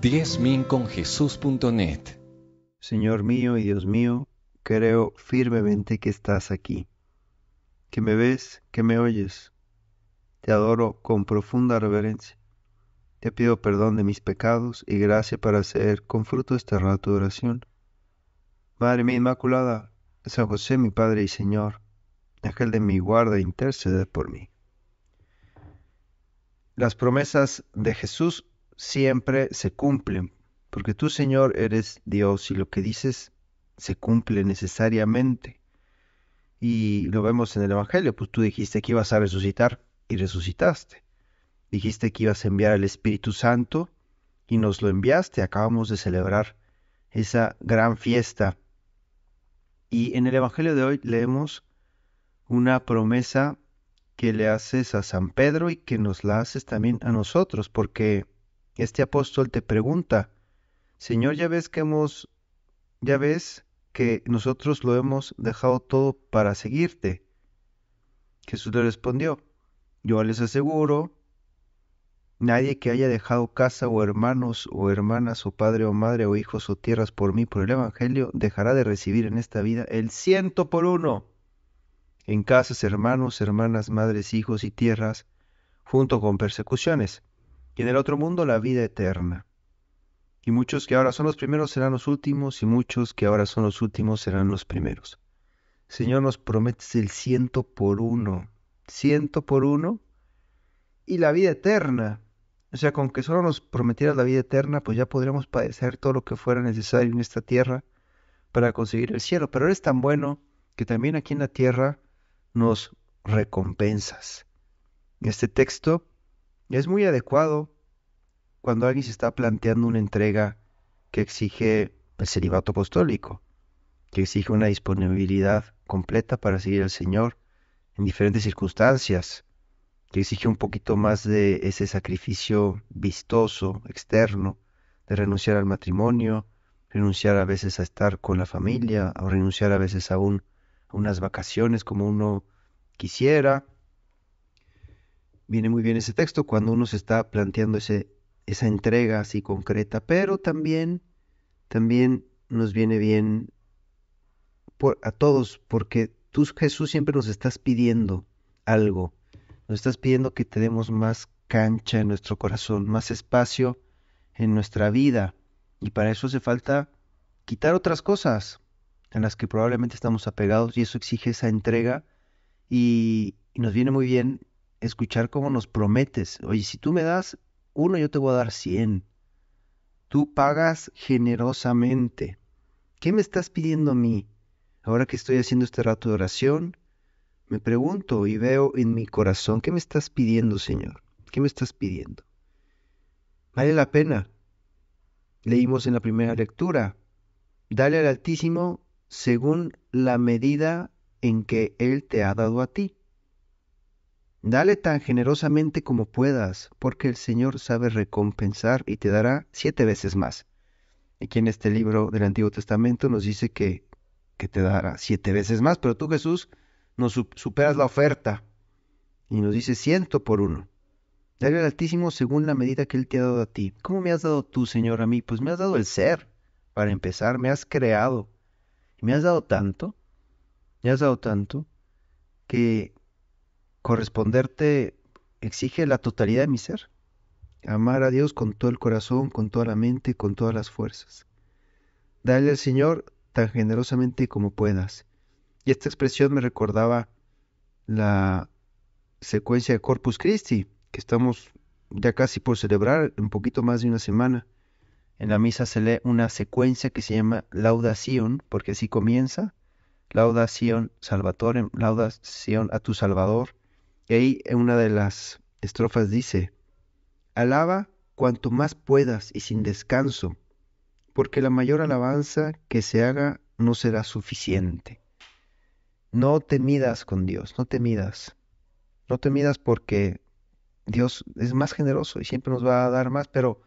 10minconjesus.net. Señor mío y Dios mío, creo firmemente que estás aquí, que me ves, que me oyes. Te adoro con profunda reverencia. Te pido perdón de mis pecados y gracia para hacer con fruto este rato de oración. Madre mía Inmaculada, San José mi Padre y Señor, ángel de mi guarda, intercede por mí. Las promesas de Jesús siempre se cumplen, porque tú, Señor, eres Dios y lo que dices se cumple necesariamente. Y lo vemos en el Evangelio, pues tú dijiste que ibas a resucitar y resucitaste. Dijiste que ibas a enviar al Espíritu Santo y nos lo enviaste. Acabamos de celebrar esa gran fiesta. Y en el Evangelio de hoy leemos una promesa que le haces a San Pedro y que nos la haces también a nosotros, porque este apóstol te pregunta: Señor, ya ves que nosotros lo hemos dejado todo para seguirte. Jesús le respondió: yo les aseguro, nadie que haya dejado casa o hermanos o hermanas o padre o madre o hijos o tierras por mí, por el Evangelio, dejará de recibir en esta vida el 100 por 1 en casas, hermanos, hermanas, madres, hijos y tierras, junto con persecuciones, y en el otro mundo la vida eterna. Y muchos que ahora son los primeros serán los últimos, y muchos que ahora son los últimos serán los primeros. Señor, nos prometes el 100 por 1, 100 por 1 y la vida eterna. O sea, con que solo nos prometieras la vida eterna, pues ya podríamos padecer todo lo que fuera necesario en esta tierra para conseguir el cielo. Pero eres tan bueno que también aquí en la tierra nos recompensas. Este texto es muy adecuado cuando alguien se está planteando una entrega que exige el celibato apostólico, que exige una disponibilidad completa para seguir al Señor en diferentes circunstancias, que exige un poquito más de ese sacrificio vistoso, externo, de renunciar al matrimonio, renunciar a veces a estar con la familia, o renunciar a veces a unas vacaciones como uno quisiera. Viene muy bien ese texto cuando uno se está planteando esa entrega así concreta, pero también nos viene bien a todos, porque tú, Jesús, siempre nos estás pidiendo algo. Nos estás pidiendo que te demos más cancha en nuestro corazón, más espacio en nuestra vida. Y para eso hace falta quitar otras cosas en las que probablemente estamos apegados, y eso exige esa entrega. Y nos viene muy bien escuchar cómo nos prometes: oye, si tú me das 1, yo te voy a dar 100. Tú pagas generosamente. ¿Qué me estás pidiendo a mí? Ahora que estoy haciendo este rato de oración, me pregunto y veo en mi corazón: ¿qué me estás pidiendo, Señor? ¿Qué me estás pidiendo? Vale la pena. Leímos en la primera lectura: dale al Altísimo según la medida en que Él te ha dado a ti. Dale tan generosamente como puedas, porque el Señor sabe recompensar y te dará 7 veces más. Aquí en este libro del Antiguo Testamento nos dice que te dará 7 veces más, pero tú, Jesús, nos superas la oferta y nos dice 100 por 1. Dale al Altísimo según la medida que Él te ha dado a ti. ¿Cómo me has dado tú, Señor, a mí? Pues me has dado el ser, para empezar. Me has creado. Me has dado tanto, que corresponderte exige la totalidad de mi ser. Amar a Dios con todo el corazón, con toda la mente, con todas las fuerzas. Dale al Señor tan generosamente como puedas. Y esta expresión me recordaba la secuencia de Corpus Christi, que estamos ya casi por celebrar, un poquito más de una semana. En la misa se lee una secuencia que se llama Laudación, porque así comienza: Laudación Salvatorem, Laudación a tu Salvador. Y ahí en una de las estrofas dice: alaba cuanto más puedas y sin descanso, porque la mayor alabanza que se haga no será suficiente. No te midas con Dios, no te midas. No te midas, porque Dios es más generoso y siempre nos va a dar más, pero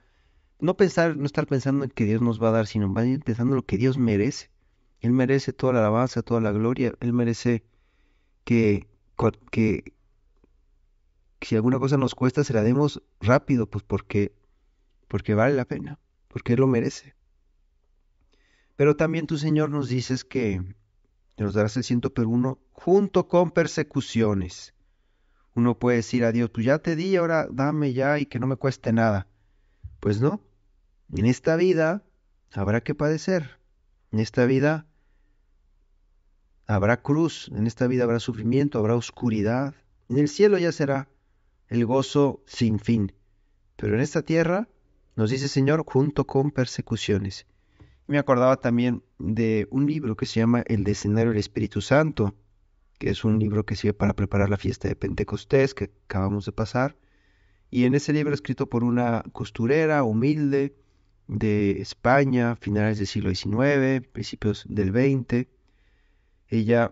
no estar pensando en que Dios nos va a dar, sino más bien pensando en lo que Dios merece. Él merece toda la alabanza, toda la gloria. Él merece que si alguna cosa nos cuesta, se la demos rápido, pues porque vale la pena. porque Él lo merece. Pero también tu Señor nos dices que nos darás el 100 por 1 junto con persecuciones. Uno puede decir a Dios, pues ya te di, ahora dame ya y que no me cueste nada. Pues no, en esta vida habrá que padecer, en esta vida habrá cruz, en esta vida habrá sufrimiento, habrá oscuridad. En el cielo ya será el gozo sin fin. Pero en esta tierra, nos dice el Señor, junto con persecuciones. Me acordaba también de un libro que se llama El Decenario del Espíritu Santo, que es un libro que sirve para preparar la fiesta de Pentecostés que acabamos de pasar. Y en ese libro, escrito por una costurera humilde de España, finales del siglo XIX, principios del XX, ella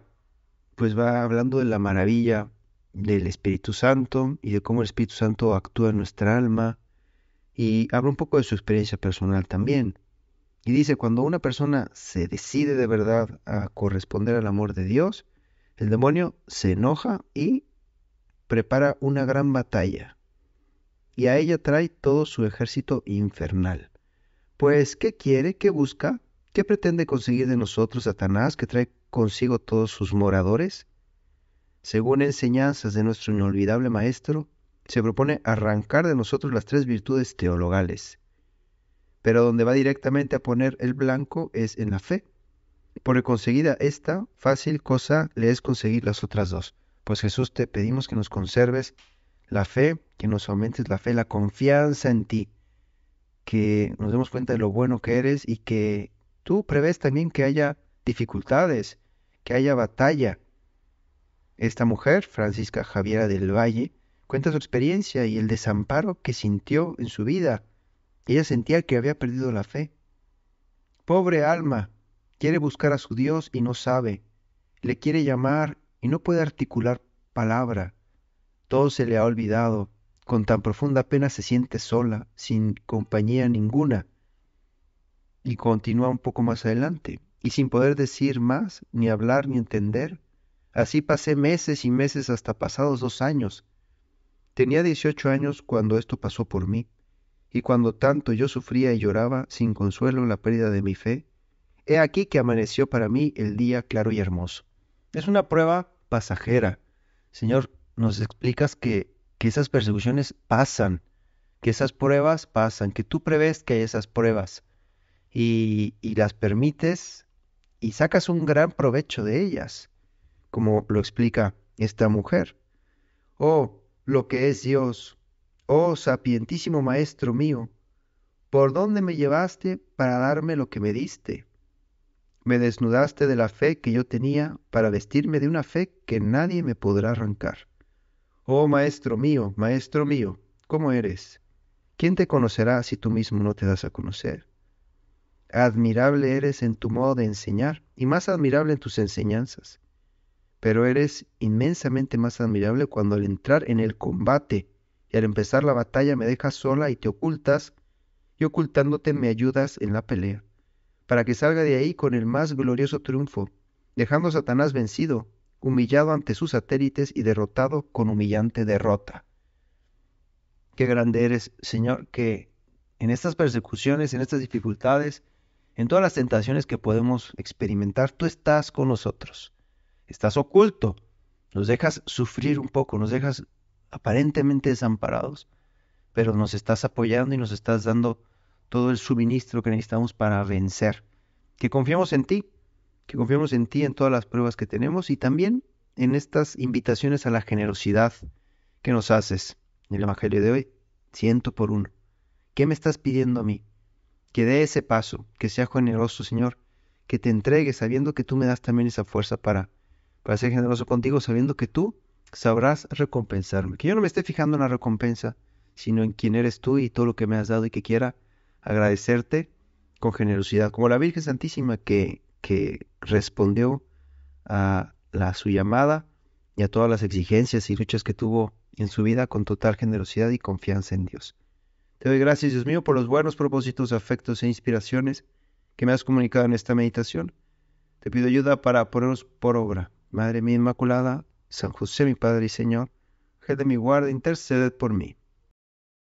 pues va hablando de la maravilla del Espíritu Santo y de cómo el Espíritu Santo actúa en nuestra alma, y habla un poco de su experiencia personal también. Y dice, cuando una persona se decide de verdad a corresponder al amor de Dios, el demonio se enoja y prepara una gran batalla, y a ella trae todo su ejército infernal. Pues, ¿qué quiere? ¿Qué busca? ¿Qué pretende conseguir de nosotros Satanás, que trae consigo todos sus moradores? Según enseñanzas de nuestro inolvidable maestro, se propone arrancar de nosotros las 3 virtudes teologales, pero donde va directamente a poner el blanco es en la fe, porque conseguida esta, fácil cosa le es conseguir las otras 2. Pues Jesús, te pedimos que nos conserves la fe, que nos aumentes la fe, la confianza en ti, que nos demos cuenta de lo bueno que eres y que tú prevés también que haya dificultades, que haya batalla. Esta mujer, Francisca Xaviera del Valle, cuenta su experiencia y el desamparo que sintió en su vida. Ella sentía que había perdido la fe. Pobre alma, quiere buscar a su Dios y no sabe. Le quiere llamar y no puede articular palabra. Todo se le ha olvidado. Con tan profunda pena se siente sola, sin compañía ninguna. Y continúa un poco más adelante. Y sin poder decir más, ni hablar, ni entender. Así pasé meses y meses hasta pasados 2 años. Tenía 18 años cuando esto pasó por mí, y cuando tanto yo sufría y lloraba sin consuelo la pérdida de mi fe, he aquí que amaneció para mí el día claro y hermoso. Es una prueba pasajera. Señor, nos explicas que esas persecuciones pasan, que esas pruebas pasan, que tú prevés que hay esas pruebas y las permites y sacas un gran provecho de ellas, como lo explica esta mujer. Oh, lo que es Dios, oh sapientísimo maestro mío, ¿por dónde me llevaste para darme lo que me diste? Me desnudaste de la fe que yo tenía para vestirme de una fe que nadie me podrá arrancar. Oh maestro mío, ¿cómo eres? ¿Quién te conocerá si tú mismo no te das a conocer? Admirable eres en tu modo de enseñar y más admirable en tus enseñanzas. Pero eres inmensamente más admirable cuando al entrar en el combate y al empezar la batalla me dejas sola y te ocultas, y ocultándote me ayudas en la pelea, para que salga de ahí con el más glorioso triunfo, dejando a Satanás vencido, humillado ante sus satélites y derrotado con humillante derrota. Qué grande eres, Señor, que en estas persecuciones, en estas dificultades, en todas las tentaciones que podemos experimentar, tú estás con nosotros. Estás oculto, nos dejas sufrir un poco, nos dejas aparentemente desamparados, pero nos estás apoyando y nos estás dando todo el suministro que necesitamos para vencer. Que confiemos en ti, en todas las pruebas que tenemos y también en estas invitaciones a la generosidad que nos haces en el Evangelio de hoy, 100 por 1. ¿Qué me estás pidiendo a mí? Que dé ese paso, que sea generoso, Señor, que te entregues sabiendo que tú me das también esa fuerza para ser generoso contigo, sabiendo que tú sabrás recompensarme. Que yo no me esté fijando en la recompensa, sino en quién eres tú y todo lo que me has dado, y que quiera agradecerte con generosidad. Como la Virgen Santísima que respondió a su llamada y a todas las exigencias y luchas que tuvo en su vida con total generosidad y confianza en Dios. Te doy gracias, Dios mío, por los buenos propósitos, afectos e inspiraciones que me has comunicado en esta meditación. Te pido ayuda para ponerlos por obra. Madre mía Inmaculada, San José mi Padre y Señor, Ángel de mi guarda, interceded por mí.